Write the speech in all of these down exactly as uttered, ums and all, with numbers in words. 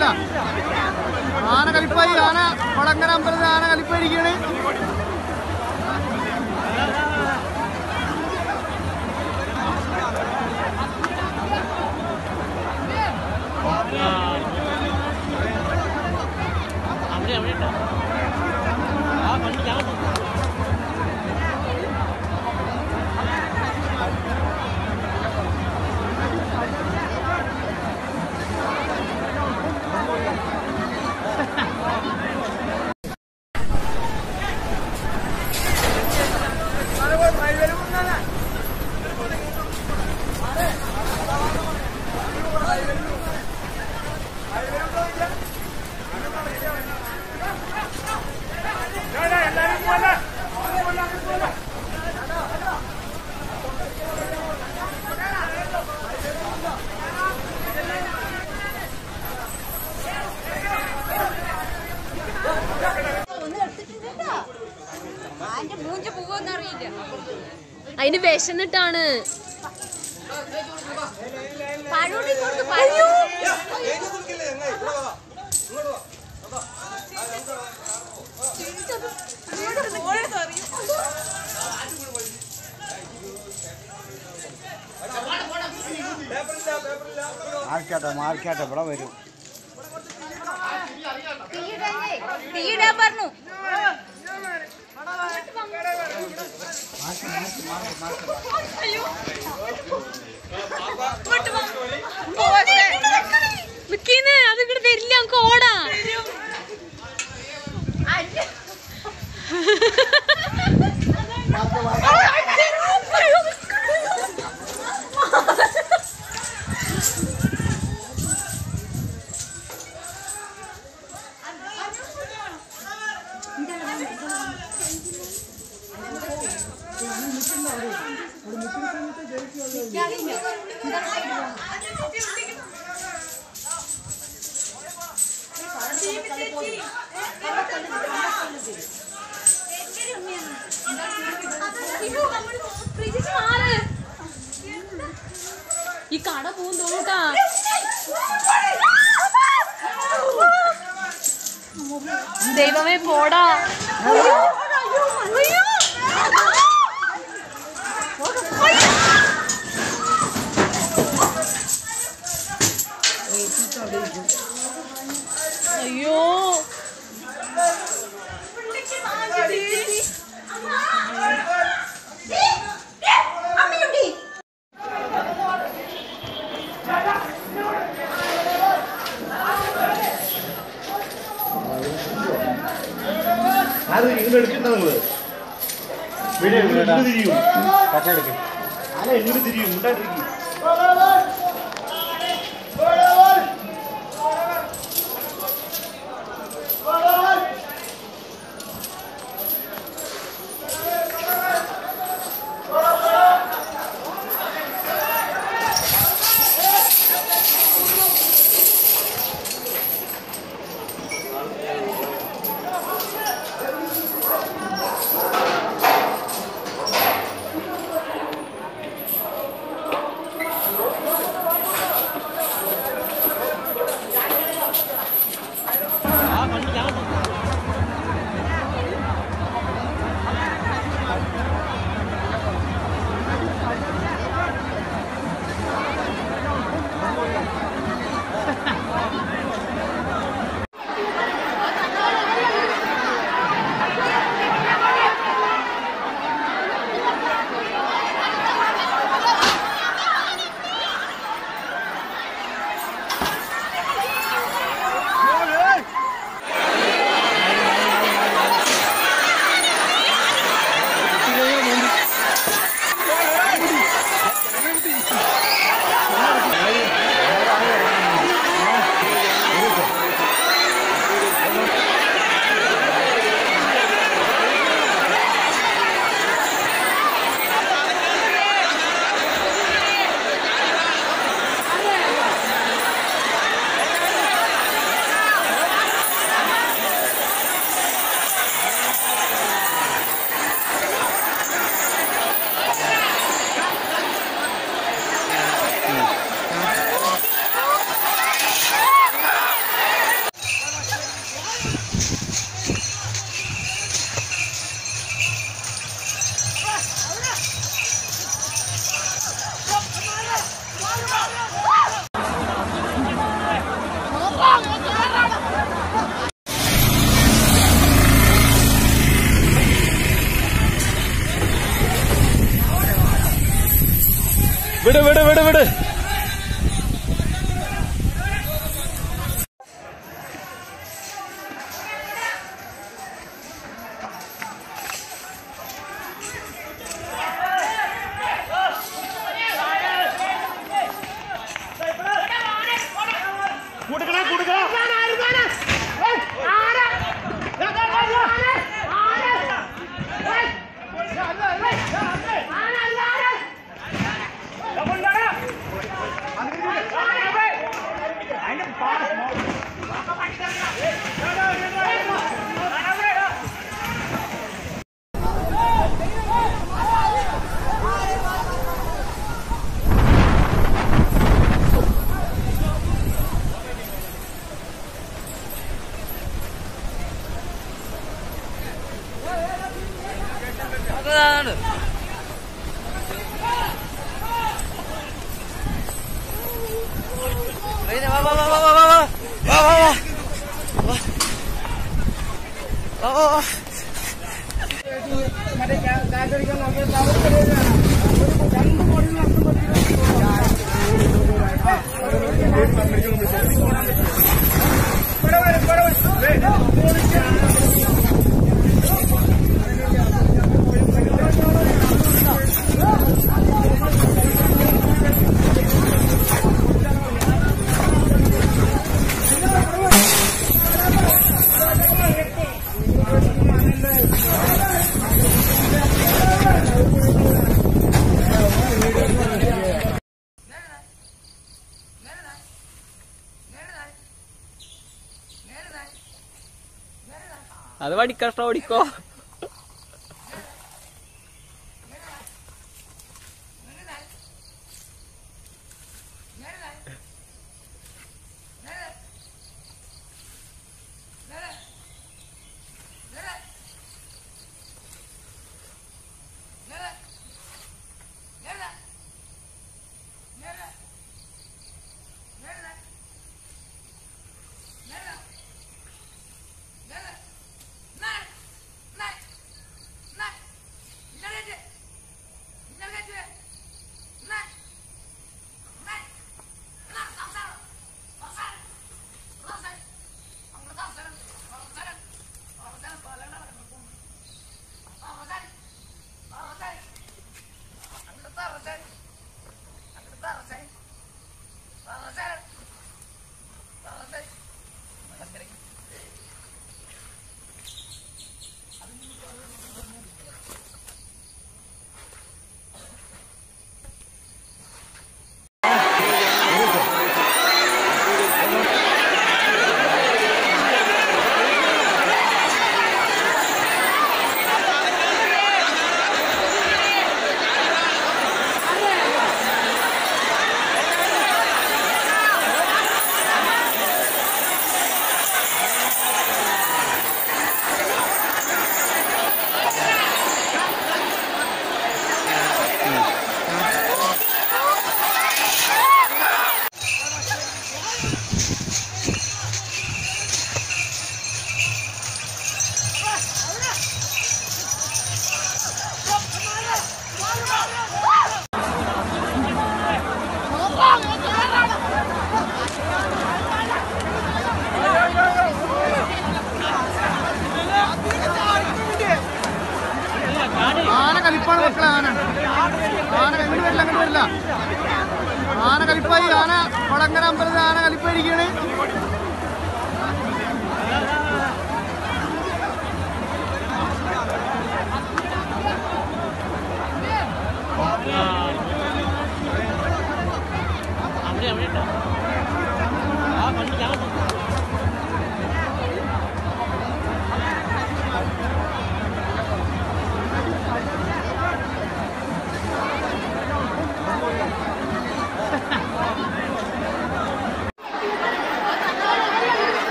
പറ്റില്ല. ആന കളിപ്പായി, ആന വളങ്ങര അമ്പലത്തിൽ ആന കളിപ്പായിരിക്കുകയാണ്. അതിന് വിശന്നിട്ടാണ് മാർക്കാട്ടെ ഇവിടെ വരും പറഞ്ഞു. അതിങ്ങോട്ട് വരില്ല, നമുക്ക് ഓടാ. ഈ കട പൂന്തോട്ടാ ദൈവമേ പോടാ. അയ്യോ അത് ഇങ്ങനെ എടുക്കണ്ട, നമ്മള് തിരിയും പട്ട എടുക്കും. അല്ല എങ്ങനെ തിരിയും ഉണ്ടായിട്ടിരിക്കും. விடு விடு விடு விடு. அது வாடி கஷ்டம் ஓடிக்கோ.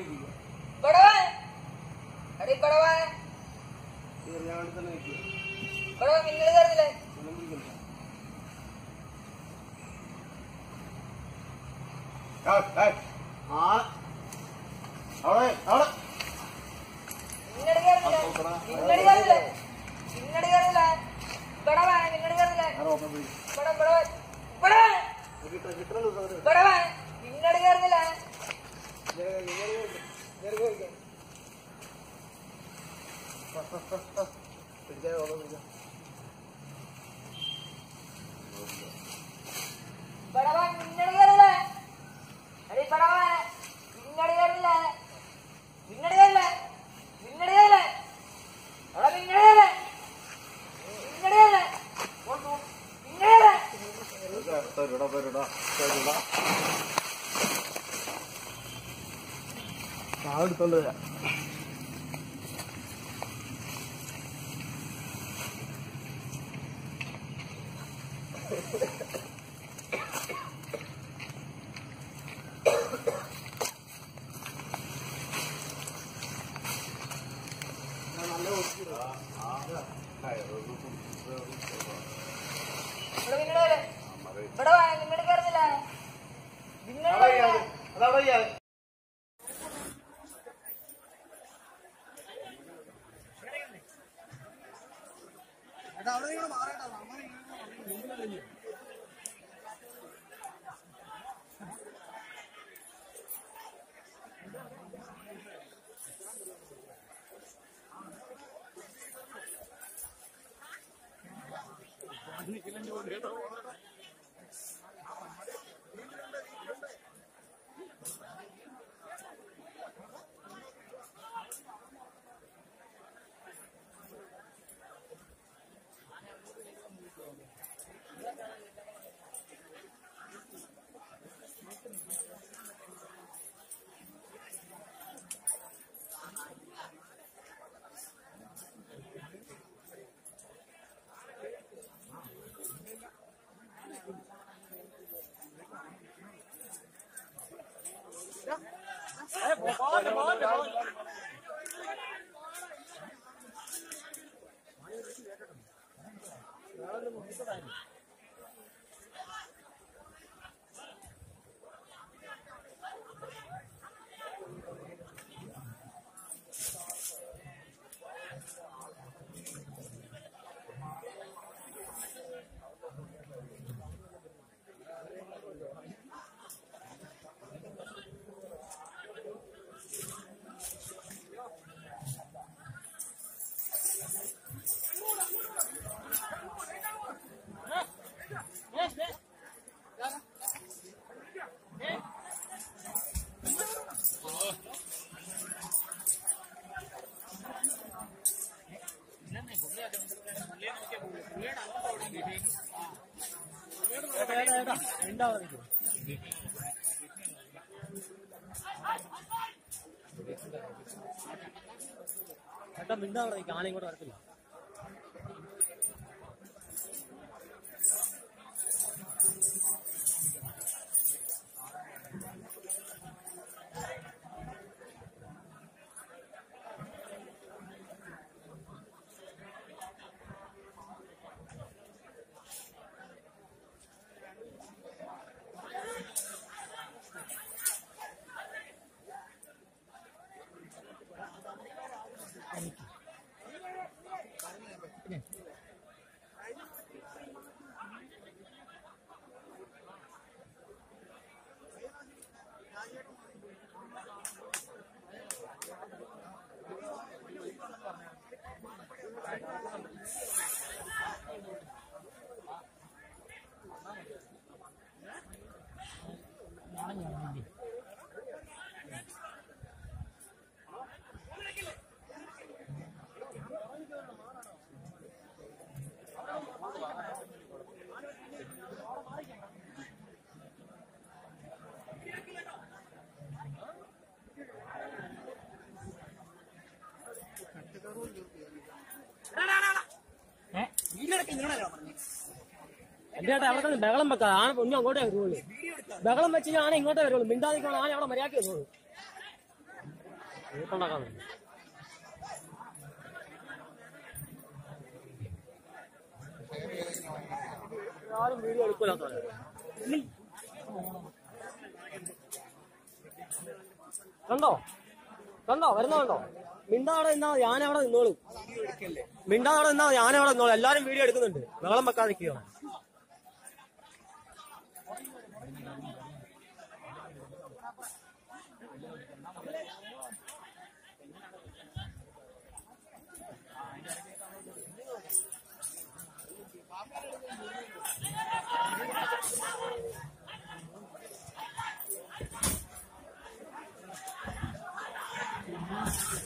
बड़वा है, अरे बड़वा है, ये यार तो नहीं किया, बड़वा मिलने कर दिले, हां हां अरे अरे मिलने कर दिले, मिलने कर दिले, मिलने कर दिले, बड़वा है मिलने कर दिले, अरे ओपन बड़ा बड़ा बड़ा कितना कितना लोग कर बड़वा है मिलने कर दिले, जरा जरा इधर गए गए इधर आओ इधर बड़ा भाई निन्नड़ करला अरे बड़ा भाई निन्नड़ करला निन्नड़ करला निन्नड़ करला अरे निन्नड़ करला निन्नड़ करला कौन तू निन्नड़ करला तो बड़ा बड़ा तो बड़ा ஆடு சொல்லுங்க நான் நல்லா ஒதுக்குறா ஆ ஹாய் ரோகு ரோகு படவே இல்ல படவே நிமிட கரதல நிமிட அடவையா बहुत बहुत बहुत ரெண்டா வருது அட மிண்டா வரது காணை கூட வரது ചേട്ടാ അവിടെ ബഹളം വെക്കാം ആന ഒന്നും അങ്ങോട്ടേ വരുള്ളൂ ബഹളം വെച്ച് ഞാൻ ഇങ്ങോട്ടേ വരുള്ളൂ മിണ്ടാതിരിക്കണം ആന അവിടെ മര്യാദയ്ക്ക് വരുള്ളൂ 이렇게 올라가면 돼. 나는 미리할 거야, 나는. കണ്ടോ കണ്ടോ വരുന്നുണ്ടോ? മിണ്ടാടെ നിന്നാ ഞാനവിടെ നിന്നോളൂ. മിണ്ടാടെ നിന്നാ ഞാനവിടെ നിന്നോളൂ. എല്ലാരും വീഡിയോ എടുക്കുന്നുണ്ട്. ബഹളം വെക്കാൻ നിൽക്കുക. I'm going to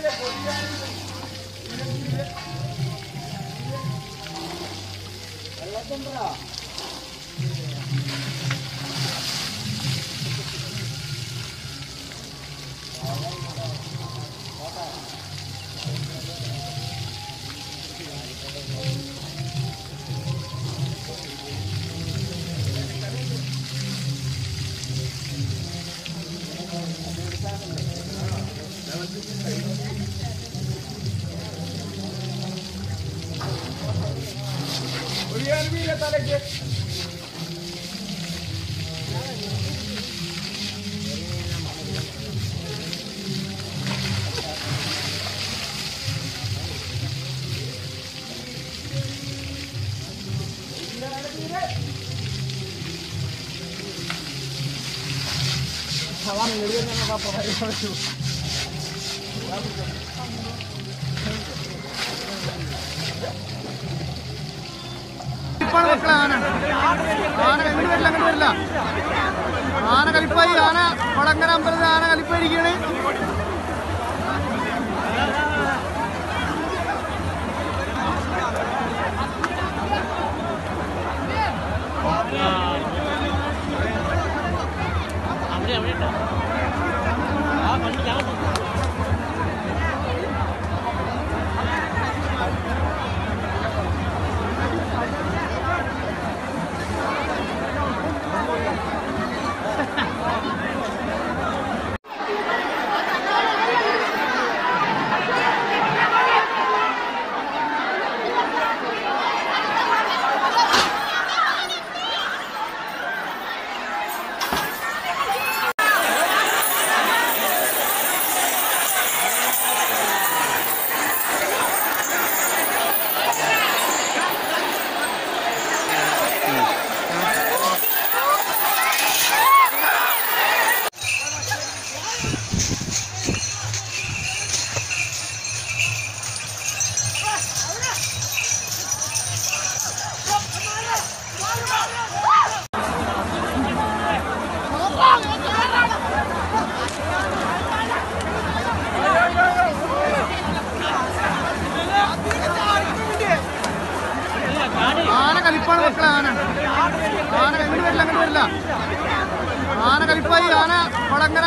아, 먼저 나가자. ആന കളിപ്പായി ആന പടങ്ങന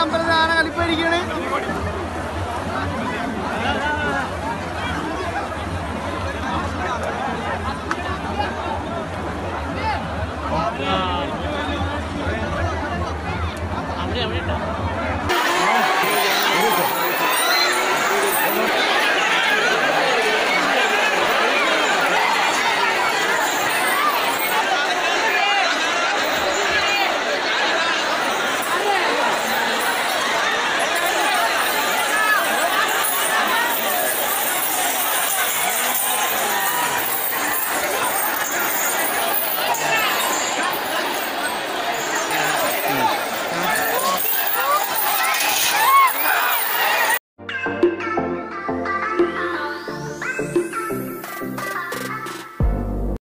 അമ്പലത്തിൽ ആന കളിപ്പായിരിക്കുകയാണ്.